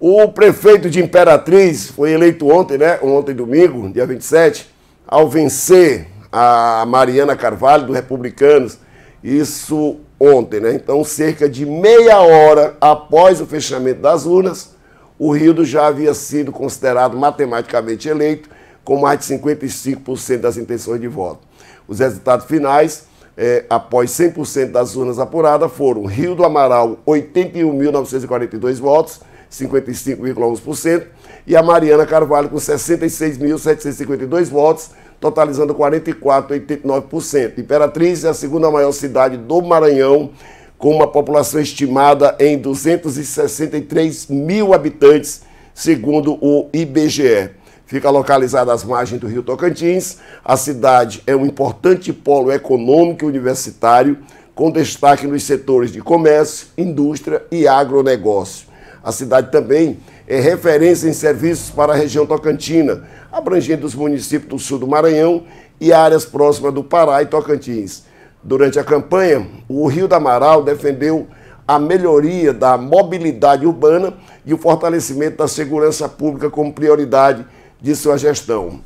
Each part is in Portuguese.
O prefeito de Imperatriz foi eleito ontem, né? Ontem, domingo, dia 27, ao vencer a Mariana Carvalho, do Republicanos. Isso ontem, né? Então, cerca de meia hora após o fechamento das urnas, o Rildo já havia sido considerado matematicamente eleito, com mais de 55% das intenções de voto. Os resultados finais, após 100% das urnas apuradas, foram Rildo Amaral, 81.942 votos, 55,1%, e a Mariana Carvalho com 66.752 votos, totalizando 44,89%. Imperatriz é a segunda maior cidade do Maranhão, com uma população estimada em 263 mil habitantes, segundo o IBGE. Fica localizada às margens do Rio Tocantins. A cidade é um importante polo econômico e universitário, com destaque nos setores de comércio, indústria e agronegócio. A cidade também é referência em serviços para a região tocantina, abrangendo os municípios do sul do Maranhão e áreas próximas do Pará e Tocantins. Durante a campanha, o Rildo Amaral defendeu a melhoria da mobilidade urbana e o fortalecimento da segurança pública como prioridade de sua gestão.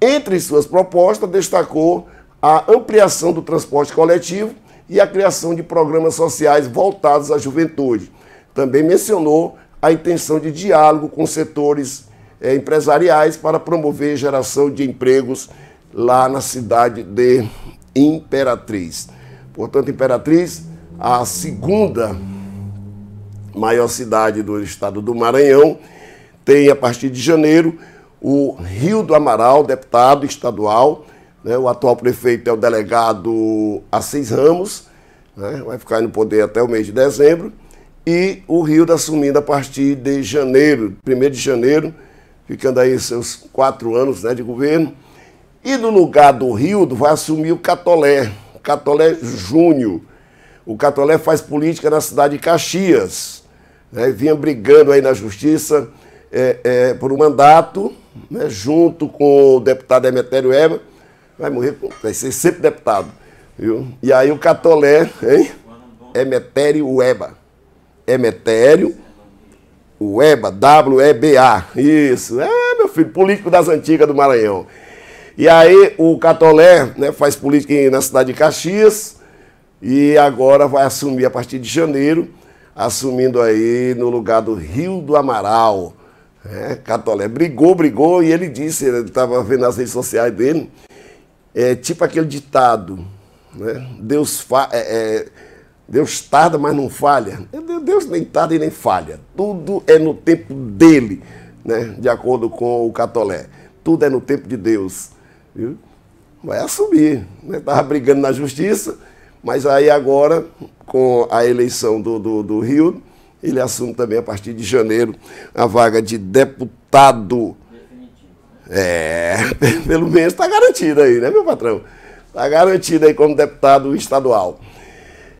Entre suas propostas, destacou a ampliação do transporte coletivo e a criação de programas sociais voltados à juventude. Também mencionou a intenção de diálogo com setores empresariais para promover geração de empregos lá na cidade de Imperatriz. Portanto, Imperatriz, a segunda maior cidade do estado do Maranhão, tem a partir de janeiro o Rildo Amaral, deputado estadual, né? O atual prefeito é o delegado Assis Ramos, né? Vai ficar no poder até o mês de dezembro, e o Rildo assumindo a partir de janeiro, 1º de janeiro, ficando aí seus 4 anos, né, de governo. E no lugar do Rildo vai assumir o Catolé Júnior. O Catolé faz política na cidade de Caxias, né? Vinha brigando aí na justiça por um mandato, né, junto com o deputado Emetério Eva, vai ser sempre deputado, viu? E aí o Catolé, hein? Emetério Weba, W-E-B-A, isso, meu filho, político das antigas do Maranhão. E aí o Catolé, né, faz política na cidade de Caxias e agora vai assumir a partir de janeiro, assumindo aí no lugar do Rildo Amaral. Catolé brigou, e ele disse, ele estava vendo nas redes sociais dele, tipo aquele ditado, né? Deus tarda, mas não falha. Deus nem tarda e nem falha. Tudo é no tempo dele, né? De acordo com o Catolé. Tudo é no tempo de Deus, viu? Vai assumir, né? Estava brigando na justiça, mas aí agora, com a eleição do Rildo, ele assume também, a partir de janeiro, a vaga de deputado. Definitivo. Pelo menos está garantido aí, né, meu patrão? Está garantido aí como deputado estadual.